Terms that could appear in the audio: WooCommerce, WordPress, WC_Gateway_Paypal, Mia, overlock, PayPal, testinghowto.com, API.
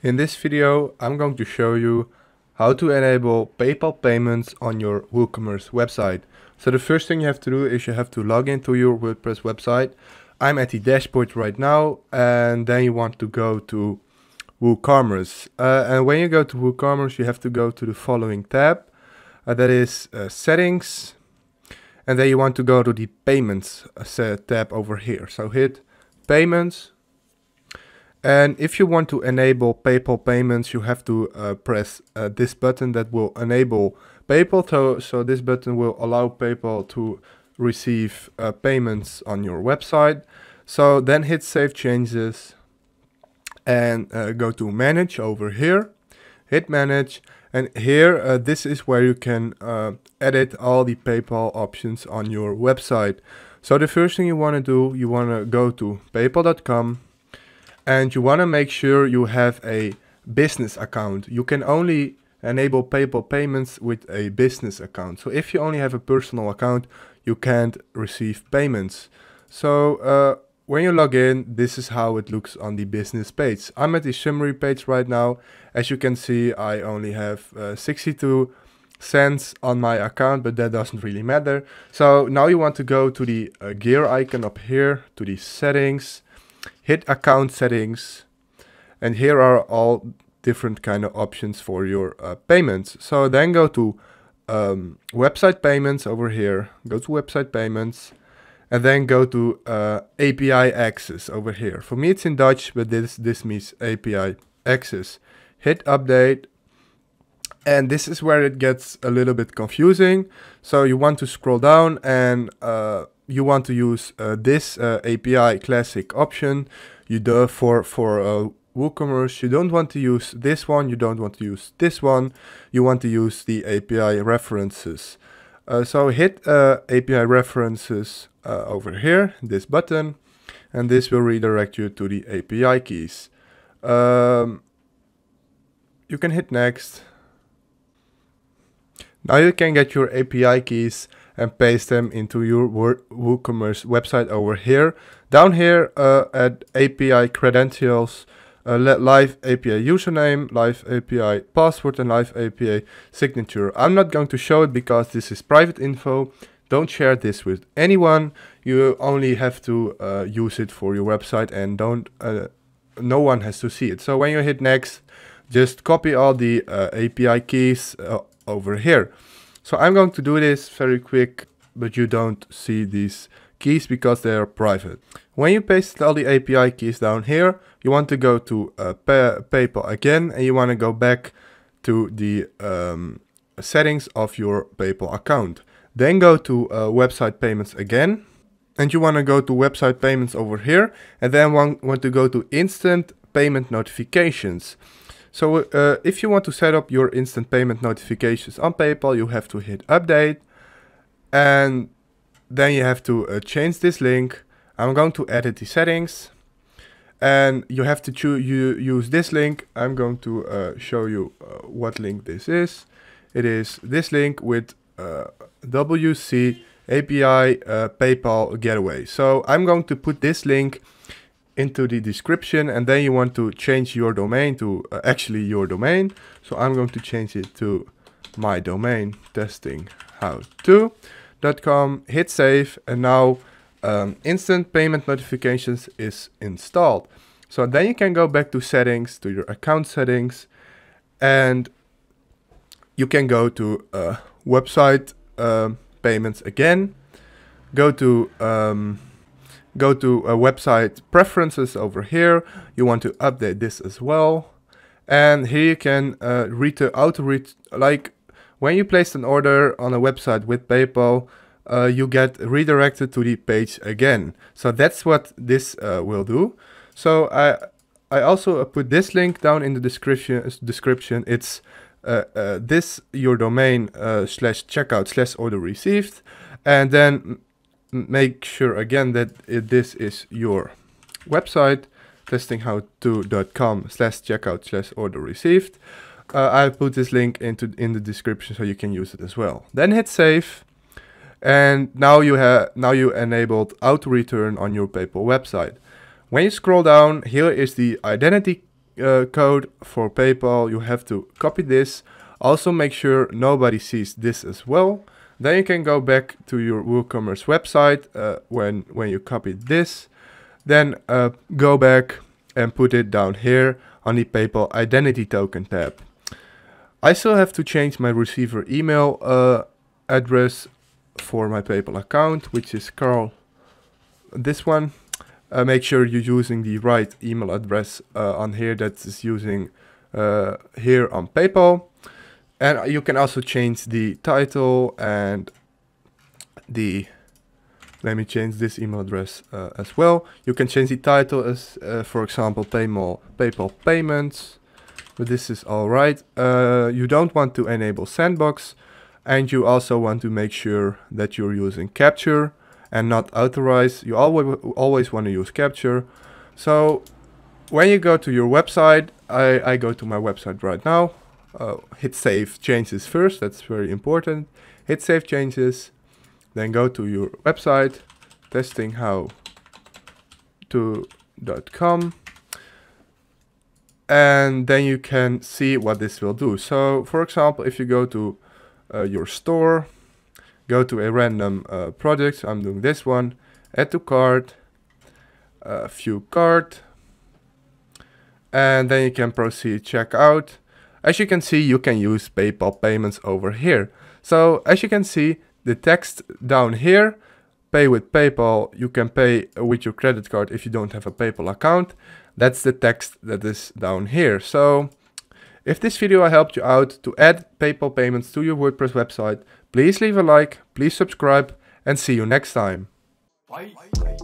In this video, I'm going to show you how to enable PayPal payments on your WooCommerce website. So the first thing you have to do is you have to log into your WordPress website. I'm at the dashboard right now, and then you want to go to WooCommerce. And when you go to WooCommerce, you have to go to the following tab, that is Settings. And then you want to go to the Payments tab over here. So hit Payments. And if you want to enable PayPal payments, you have to press this button that will enable PayPal. So this button will allow PayPal to receive payments on your website. So then hit Save Changes and go to Manage over here. Hit Manage, and here this is where you can edit all the PayPal options on your website. So the first thing you want to do, you want to go to paypal.com. And you want to make sure you have a business account. You can only enable PayPal payments with a business account. So if you only have a personal account, you can't receive payments. So when you log in, this is how it looks on the business page. I'm at the summary page right now. As you can see, I only have 62 cents on my account, but that doesn't really matter. So now you want to go to the gear icon up here, to the settings. Hit account settings, and here are all different kind of options for your payments. So then go to website payments over here, go to website payments, and then go to API access over here. For me it's in Dutch, but this means API access. Hit update, and this is where it gets a little bit confusing. So you want to scroll down and you want to use this API classic option. You do for WooCommerce, you don't want to use this one, you don't want to use this one, you want to use the API references. So hit API references over here, this button, and this will redirect you to the API keys. You can hit next. Now you can get your API keys and paste them into your WooCommerce website over here. Down here at API credentials, live API username, live API password, and live API signature. I'm not going to show it because this is private info. Don't share this with anyone. You only have to use it for your website, and no one has to see it. So when you hit next, just copy all the API keys over here. So I'm going to do this very quick, but you don't see these keys because they are private. When you paste all the API keys down here, you want to go to PayPal again, and you want to go back to the settings of your PayPal account. Then go to website payments again, and you want to go to website payments over here, and then want to go to instant payment notifications. So if you want to set up your instant payment notifications on PayPal, you have to hit update, and then you have to change this link. I'm going to edit the settings, and you have to use this link. I'm going to show you what link this is. It is this link with WC API PayPal Gateway. So I'm going to put this link into the description, and then you want to change your domain to actually your domain. So I'm going to change it to my domain, testinghowto.com. Hit save, and now instant payment notifications is installed. So then you can go back to settings, to your account settings, and you can go to website payments again, go to website preferences over here. You want to update this as well, and here you can like when you placed an order on a website with PayPal, you get redirected to the page again. So that's what this will do. So I also put this link down in the description. It's this your domain /checkout/order received, and then make sure again that this is your website, testinghowto.com/checkout/order received. I'll put this link in the description so you can use it as well. Then hit save, and now you enabled auto return on your PayPal website. When you scroll down, here is the identity code for PayPal, you have to copy this. Also make sure nobody sees this as well. Then you can go back to your WooCommerce website when you copied this. Then go back and put it down here on the PayPal Identity Token tab. I still have to change my receiver email address for my PayPal account, which is Carl, this one. Make sure you're using the right email address on here that is using here on PayPal. And you can also change the title and the, let me change this email address as well. You can change the title as, for example, PayPal payments, but this is all right. You don't want to enable sandbox, and you also want to make sure that you're using capture and not authorize. You always want to use capture. So when you go to your website, I go to my website right now. Hit save changes first, that's very important. Hit save changes, then go to your website, testinghowto.com, and then you can see what this will do. So, for example, if you go to your store, go to a random product, I'm doing this one, add to cart, view cart, and then you can proceed checkout. As you can see, you can use PayPal payments over here. So as you can see, the text down here, pay with PayPal, you can pay with your credit card if you don't have a PayPal account. That's the text that is down here. So if this video helped you out to add PayPal payments to your WordPress website, please leave a like, please subscribe, and see you next time. Bye.